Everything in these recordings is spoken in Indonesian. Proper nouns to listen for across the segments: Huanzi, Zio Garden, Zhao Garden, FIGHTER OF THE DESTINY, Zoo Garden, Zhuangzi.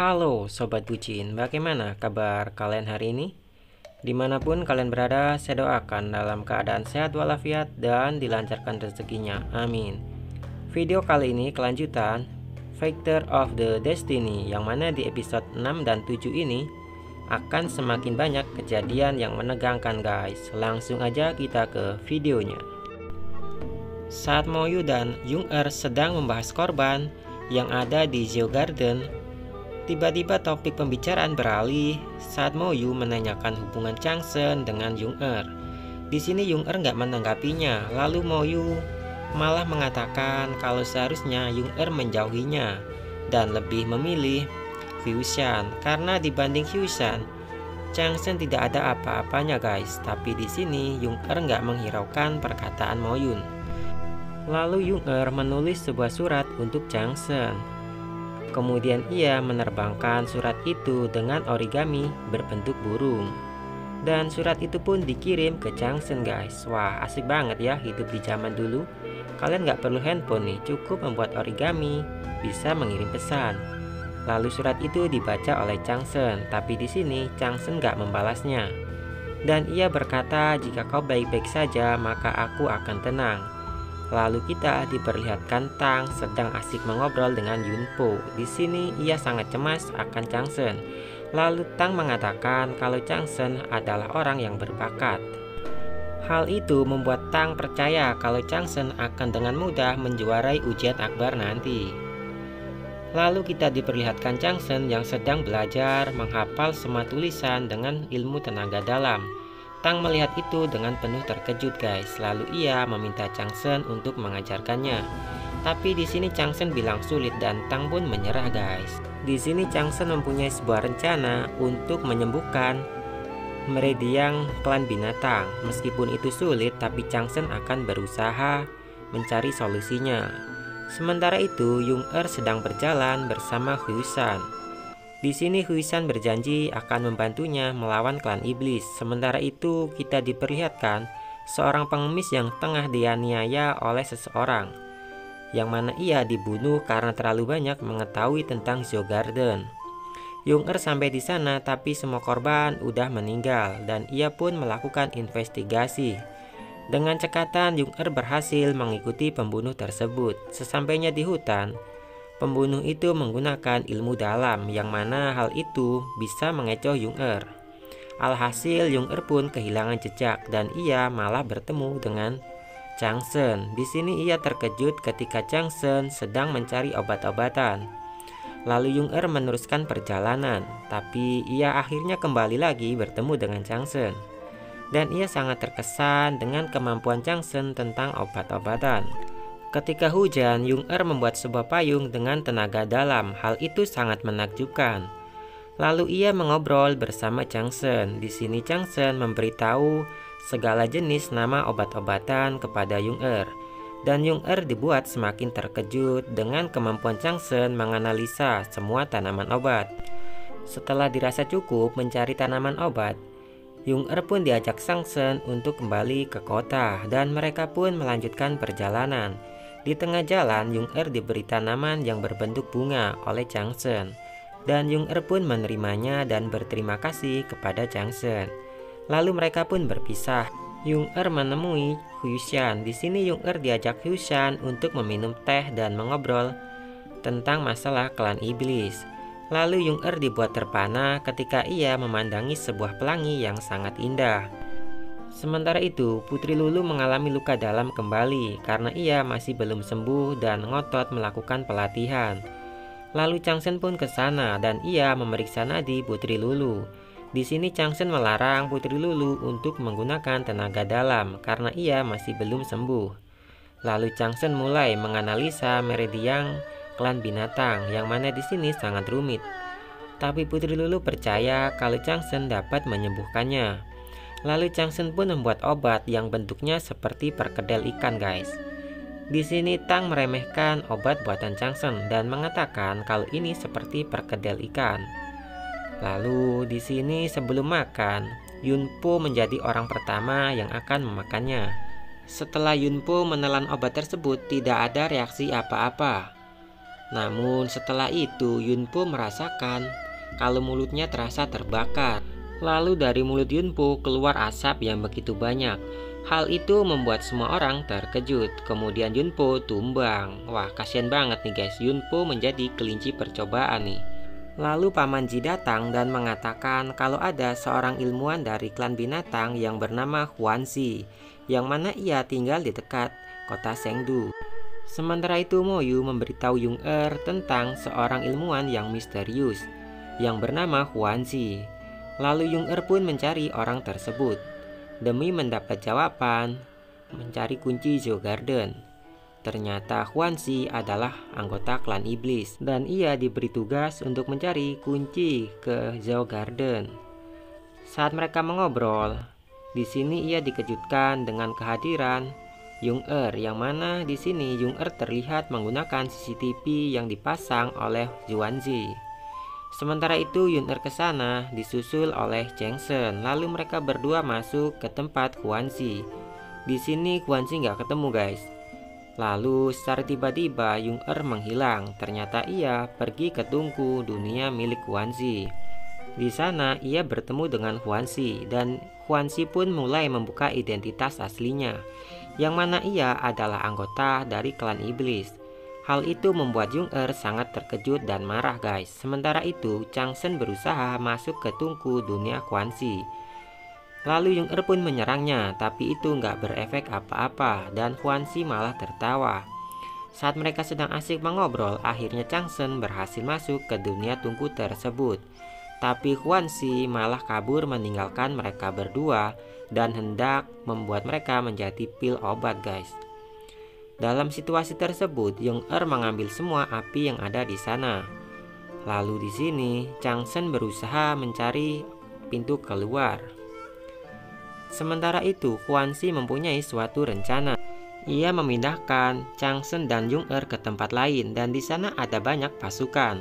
Halo Sobat Bucin, bagaimana kabar kalian hari ini? Dimanapun kalian berada, saya doakan dalam keadaan sehat walafiat dan dilancarkan rezekinya, amin. Video kali ini kelanjutan Fighter of the Destiny, yang mana di episode 6 dan 7 ini akan semakin banyak kejadian yang menegangkan guys. Langsung aja kita ke videonya. Saat Moyu dan Jung-er sedang membahas korban yang ada di Zio Garden, tiba-tiba topik pembicaraan beralih saat Moyu menanyakan hubungan Changsen dengan Jung-er. Di sini Jung-er nggak menanggapinya, lalu Moyu malah mengatakan kalau seharusnya Jung-er menjauhinya dan lebih memilih Hyushan, karena dibanding Hyushan, Changsen tidak ada apa-apanya guys. Tapi di sini Jung-er nggak menghiraukan perkataan Moyun. Lalu Jung-er menulis sebuah surat untuk Changsen. Kemudian ia menerbangkan surat itu dengan origami berbentuk burung. Dan surat itu pun dikirim ke Changsen guys. Wah, asik banget ya hidup di zaman dulu. Kalian nggak perlu handphone nih, cukup membuat origami bisa mengirim pesan. Lalu surat itu dibaca oleh Changsen, tapi di sini Changsen nggak membalasnya. Dan ia berkata, "Jika kau baik-baik saja, maka aku akan tenang." Lalu kita diperlihatkan Tang sedang asik mengobrol dengan Yunpo. Di sini ia sangat cemas akan Changsen. Lalu Tang mengatakan kalau Changsen adalah orang yang berbakat. Hal itu membuat Tang percaya kalau Changsen akan dengan mudah menjuarai ujian akbar nanti. Lalu kita diperlihatkan Changsen yang sedang belajar menghafal semua tulisan dengan ilmu tenaga dalam. Tang melihat itu dengan penuh terkejut guys. Lalu ia meminta Changsen untuk mengajarkannya. Tapi di sini Changsen bilang sulit dan Tang pun menyerah guys. Di sini Changsen mempunyai sebuah rencana untuk menyembuhkan meridiang klan binatang. Meskipun itu sulit, tapi Changsen akan berusaha mencari solusinya. Sementara itu Jung-er sedang berjalan bersama Hyushan. Di sini Hyushan berjanji akan membantunya melawan klan iblis. Sementara itu kita diperlihatkan seorang pengemis yang tengah dianiaya oleh seseorang, yang mana ia dibunuh karena terlalu banyak mengetahui tentang Zhao Garden. Jung-er sampai di sana, tapi semua korban udah meninggal dan ia pun melakukan investigasi. Dengan cekatan Jung-er berhasil mengikuti pembunuh tersebut. Sesampainya di hutan, pembunuh itu menggunakan ilmu dalam, yang mana hal itu bisa mengecoh Jung-er. Alhasil Jung-er pun kehilangan jejak dan ia malah bertemu dengan Changsen. Di sini ia terkejut ketika Changsen sedang mencari obat-obatan. Lalu Jung-er meneruskan perjalanan, tapi ia akhirnya kembali lagi bertemu dengan Changsen. Dan ia sangat terkesan dengan kemampuan Changsen tentang obat-obatan. Ketika hujan, Jung-er membuat sebuah payung dengan tenaga dalam. Hal itu sangat menakjubkan. Lalu ia mengobrol bersama Changsen. Di sini Changsen memberitahu segala jenis nama obat-obatan kepada Jung-er. Dan Jung-er dibuat semakin terkejut dengan kemampuan Changsen menganalisa semua tanaman obat. Setelah dirasa cukup mencari tanaman obat, Jung-er pun diajak Changsen untuk kembali ke kota dan mereka pun melanjutkan perjalanan. Di tengah jalan, Jung-er diberi tanaman yang berbentuk bunga oleh Changsen. Dan Jung-er pun menerimanya dan berterima kasih kepada Changsen. Lalu mereka pun berpisah. Jung-er menemui Hyushan. Di sini Jung-er diajak Hyushan untuk meminum teh dan mengobrol tentang masalah klan iblis. Lalu Jung-er dibuat terpana ketika ia memandangi sebuah pelangi yang sangat indah. Sementara itu, Putri Lulu mengalami luka dalam kembali karena ia masih belum sembuh dan ngotot melakukan pelatihan. Lalu Changsen pun ke sana dan ia memeriksa nadi Putri Lulu. Di sini Changsen melarang Putri Lulu untuk menggunakan tenaga dalam karena ia masih belum sembuh. Lalu Changsen mulai menganalisa meridiang klan binatang, yang mana di sini sangat rumit. Tapi Putri Lulu percaya kalau Changsen dapat menyembuhkannya. Lalu Changsen pun membuat obat yang bentuknya seperti perkedel ikan guys. Di sini Tang meremehkan obat buatan Changsen dan mengatakan kalau ini seperti perkedel ikan. Lalu di sini sebelum makan, Yunpo menjadi orang pertama yang akan memakannya. Setelah Yunpo menelan obat tersebut, tidak ada reaksi apa-apa. Namun setelah itu Yunpo merasakan kalau mulutnya terasa terbakar. Lalu dari mulut Yunpo keluar asap yang begitu banyak. Hal itu membuat semua orang terkejut. Kemudian Yunpo tumbang. Wah, kasihan banget nih guys, Yunpo menjadi kelinci percobaan nih. Lalu Paman Ji datang dan mengatakan kalau ada seorang ilmuwan dari klan binatang yang bernama Huanzi, yang mana ia tinggal di dekat kota Chengdu. Sementara itu Moyu memberitahu Yung Er tentang seorang ilmuwan yang misterius yang bernama Huanzi. Lalu Yung Er pun mencari orang tersebut demi mendapat jawaban mencari kunci Zio Garden. Ternyata Huanzi adalah anggota klan iblis dan ia diberi tugas untuk mencari kunci ke Zhao Garden. Saat mereka mengobrol, di sini ia dikejutkan dengan kehadiran Yung Er, yang mana di sini Yung Er terlihat menggunakan CCTV yang dipasang oleh Huanzi. Sementara itu Yung Er kesana disusul oleh Cheng Sen, lalu mereka berdua masuk ke tempat Huanzi. Di sini Huanzi nggak ketemu guys. Lalu secara tiba-tiba Yung Er menghilang. Ternyata ia pergi ke tungku dunia milik Huanzi. Di sana ia bertemu dengan Huanzi dan Huanzi pun mulai membuka identitas aslinya, yang mana ia adalah anggota dari klan iblis. Hal itu membuat Yung Er sangat terkejut dan marah guys. Sementara itu Chang Sen berusaha masuk ke tungku dunia Huanzi. Lalu Yung Er pun menyerangnya, tapi itu nggak berefek apa-apa dan Huanzi malah tertawa. Saat mereka sedang asik mengobrol, akhirnya Chang Sen berhasil masuk ke dunia tungku tersebut. Tapi Huanzi malah kabur meninggalkan mereka berdua dan hendak membuat mereka menjadi pil obat guys. Dalam situasi tersebut, Yung Er mengambil semua api yang ada di sana. Lalu di sini Chang Sen berusaha mencari pintu keluar. Sementara itu, Huanzi mempunyai suatu rencana. Ia memindahkan Chang Sen dan Yung Er ke tempat lain dan di sana ada banyak pasukan.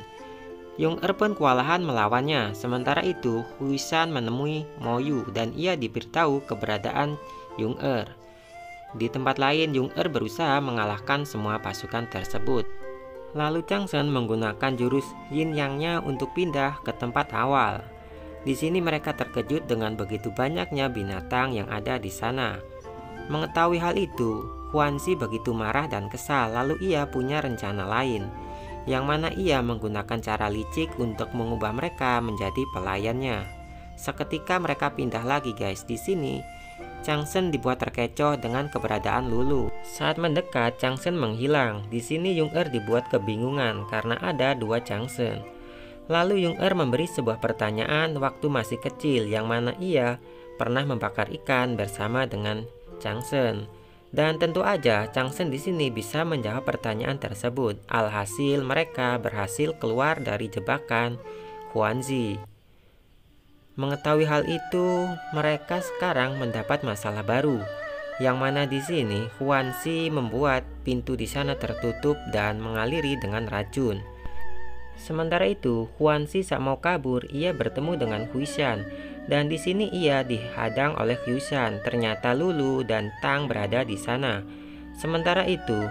Yung Er pun kewalahan melawannya. Sementara itu, Huisan menemui Moyu dan ia diberitahu keberadaan Yung Er. Di tempat lain, Yung Er berusaha mengalahkan semua pasukan tersebut. Lalu Chang Sen menggunakan jurus Yin Yang-nya untuk pindah ke tempat awal. Di sini mereka terkejut dengan begitu banyaknya binatang yang ada di sana. Mengetahui hal itu, Huanzi begitu marah dan kesal, lalu ia punya rencana lain, yang mana ia menggunakan cara licik untuk mengubah mereka menjadi pelayannya. Seketika mereka pindah lagi guys. Di sini Chang Sen dibuat terkecoh dengan keberadaan Lulu. Saat mendekat, Chang Sen menghilang. Di sini Yung Er dibuat kebingungan karena ada dua Chang Sen. Lalu Yung Er memberi sebuah pertanyaan waktu masih kecil, yang mana ia pernah membakar ikan bersama dengan Chang Sen. Dan tentu aja Chang Sen di sini bisa menjawab pertanyaan tersebut. Alhasil mereka berhasil keluar dari jebakan Huanzi. Mengetahui hal itu, mereka sekarang mendapat masalah baru, yang mana di sini Huanzi membuat pintu di sana tertutup dan mengaliri dengan racun. Sementara itu, Huanzi tak mau kabur, ia bertemu dengan Huishan dan di sini ia dihadang oleh Huishan. Ternyata Lulu dan Tang berada di sana. Sementara itu,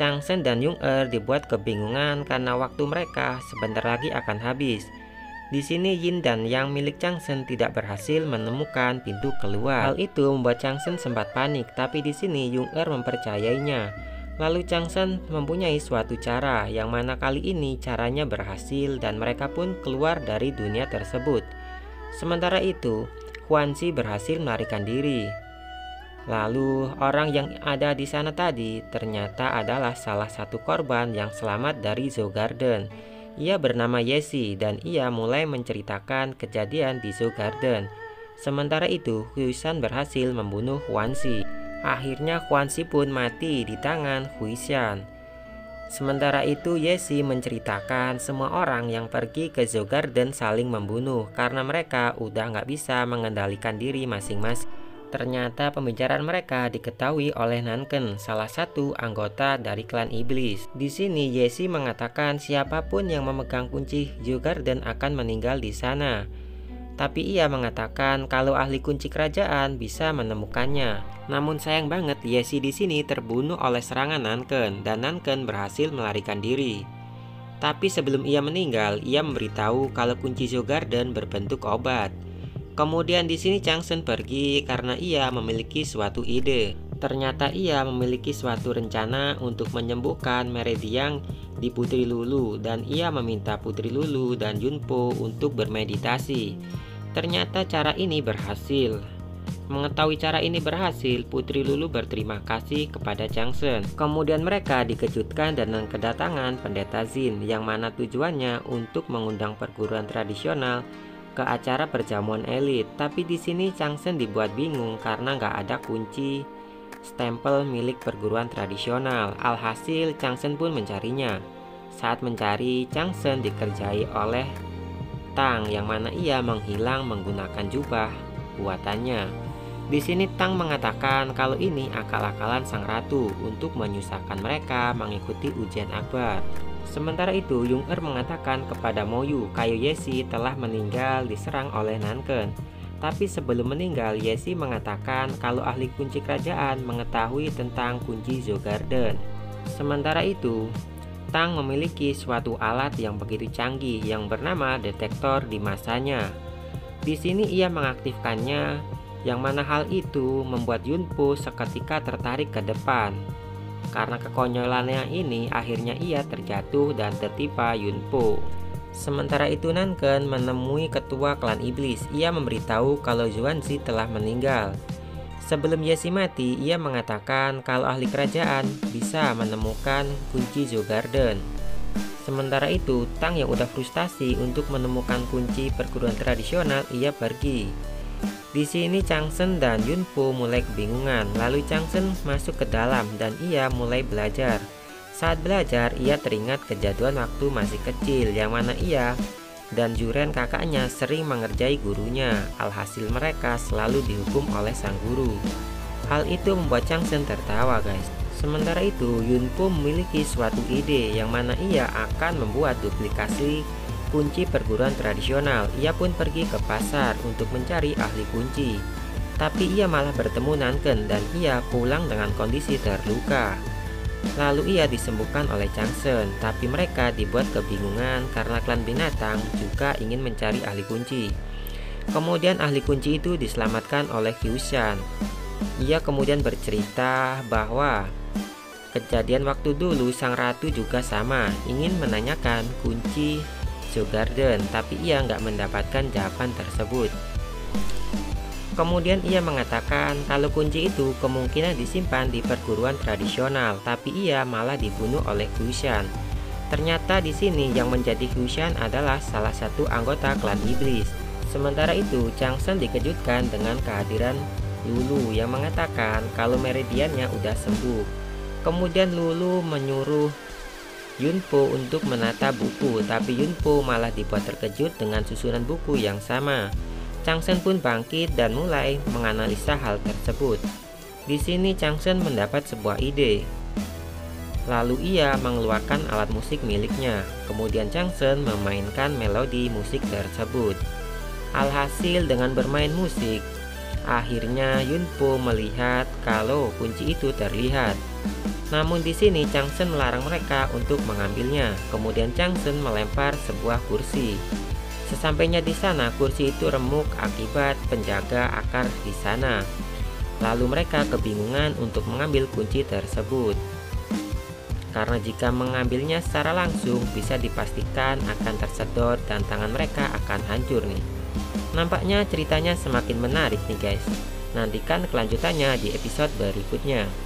Chang Sen dan Yung Er dibuat kebingungan karena waktu mereka sebentar lagi akan habis. Di sini Yin dan Yang milik Chang Sen tidak berhasil menemukan pintu keluar. Hal itu membuat Chang Sen sempat panik, tapi di sini Yung Er mempercayainya. Lalu Chang Sen mempunyai suatu cara, yang mana kali ini caranya berhasil dan mereka pun keluar dari dunia tersebut. Sementara itu, Huanzi berhasil melarikan diri. Lalu orang yang ada di sana tadi ternyata adalah salah satu korban yang selamat dari Zoo Garden. Ia bernama Yesi dan ia mulai menceritakan kejadian di Zoo Garden. Sementara itu, Huishan berhasil membunuh Huanzi. Akhirnya Huanzi pun mati di tangan Huishan. Sementara itu Yesi menceritakan semua orang yang pergi ke Zio Garden saling membunuh karena mereka udah nggak bisa mengendalikan diri masing-masing. Ternyata pembicaraan mereka diketahui oleh Nanken, salah satu anggota dari klan iblis. Di sini Yesi mengatakan siapapun yang memegang kunci Zio Garden akan meninggal di sana. Tapi ia mengatakan kalau ahli kunci kerajaan bisa menemukannya. Namun sayang banget Yesi di sini terbunuh oleh serangan Nanken dan Nanken berhasil melarikan diri. Tapi sebelum ia meninggal, ia memberitahu kalau kunci Zio Garden berbentuk obat. Kemudian di sini Changsun pergi karena ia memiliki suatu ide. Ternyata ia memiliki suatu rencana untuk menyembuhkan Meridiang di Putri Lulu, dan ia meminta Putri Lulu dan Yunpo untuk bermeditasi. Ternyata cara ini berhasil. Mengetahui cara ini berhasil, Putri Lulu berterima kasih kepada Changsun. Kemudian mereka dikejutkan dengan kedatangan Pendeta Zin, yang mana tujuannya untuk mengundang perguruan tradisional ke acara perjamuan elit. Tapi di sini Changsun dibuat bingung karena nggak ada kunci stempel milik perguruan tradisional. Alhasil Changsun pun mencarinya. Saat mencari, Changsun dikerjai oleh Tang, yang mana ia menghilang menggunakan jubah buatannya. Di sini Tang mengatakan kalau ini akal-akalan sang ratu untuk menyusahkan mereka mengikuti ujian akbar. Sementara itu Yung Er mengatakan kepada Moyu Kayu Yesi telah meninggal diserang oleh Nanken. Tapi sebelum meninggal, Yesi mengatakan kalau ahli kunci kerajaan mengetahui tentang kunci Zio Garden. Sementara itu, Tang memiliki suatu alat yang begitu canggih yang bernama detektor di masanya. Di sini ia mengaktifkannya, yang mana hal itu membuat Yunpo seketika tertarik ke depan. Karena kekonyolannya ini, akhirnya ia terjatuh dan tertimpa Yunpo. Sementara itu Nanken menemui ketua klan iblis. Ia memberitahu kalau Zhuangzi telah meninggal. Sebelum Yesi mati, ia mengatakan kalau ahli kerajaan bisa menemukan kunci Zio Garden. Sementara itu Tang yang udah frustasi untuk menemukan kunci perguruan tradisional, ia pergi. Di sini Changsun dan Yunpo mulai kebingungan. Lalu Changsun masuk ke dalam dan ia mulai belajar. Saat belajar, ia teringat kejadian waktu masih kecil, yang mana ia dan Juren kakaknya sering mengerjai gurunya. Alhasil mereka selalu dihukum oleh sang guru. Hal itu membuat Changsun tertawa, guys. Sementara itu Yunpo memiliki suatu ide, yang mana ia akan membuat duplikasi kunci perguruan tradisional. Ia pun pergi ke pasar untuk mencari ahli kunci. Tapi ia malah bertemu Nanken dan ia pulang dengan kondisi terluka. Lalu ia disembuhkan oleh Changsun, tapi mereka dibuat kebingungan karena klan binatang juga ingin mencari ahli kunci. Kemudian ahli kunci itu diselamatkan oleh Kyushan. Ia kemudian bercerita bahwa kejadian waktu dulu sang ratu juga sama ingin menanyakan kunci Zio Garden, tapi ia nggak mendapatkan jawaban tersebut. Kemudian ia mengatakan kalau kunci itu kemungkinan disimpan di perguruan tradisional, tapi ia malah dibunuh oleh Kyushan. Ternyata di sini yang menjadi Kyushan adalah salah satu anggota klan iblis. Sementara itu Changsun dikejutkan dengan kehadiran Lulu yang mengatakan kalau meridiannya udah sembuh. Kemudian Lulu menyuruh Yunpo untuk menata buku, tapi Yunpo malah dibuat terkejut dengan susunan buku yang sama. Changsun pun bangkit dan mulai menganalisa hal tersebut. Di sini Changsun mendapat sebuah ide. Lalu ia mengeluarkan alat musik miliknya. Kemudian Changsun memainkan melodi musik tersebut. Alhasil dengan bermain musik, akhirnya Yunpo melihat kalau kunci itu terlihat. Namun di sini Changsun melarang mereka untuk mengambilnya. Kemudian Changsun melempar sebuah kursi. Sesampainya di sana, kursi itu remuk akibat penjaga akar di sana. Lalu mereka kebingungan untuk mengambil kunci tersebut. Karena jika mengambilnya secara langsung, bisa dipastikan akan tersedot dan tangan mereka akan hancur nih. Nampaknya ceritanya semakin menarik nih guys. Nantikan kelanjutannya di episode berikutnya.